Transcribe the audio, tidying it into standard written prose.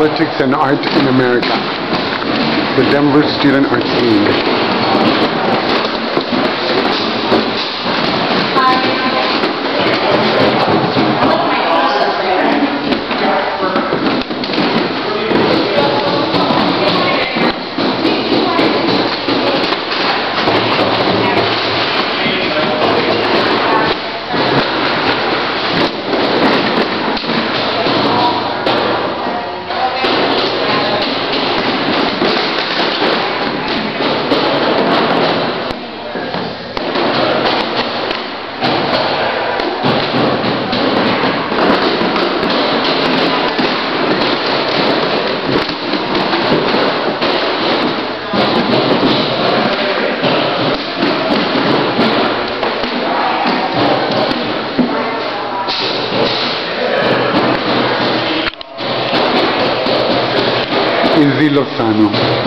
Politics and Art in America, the Denver Student Arts Team. Zilofano.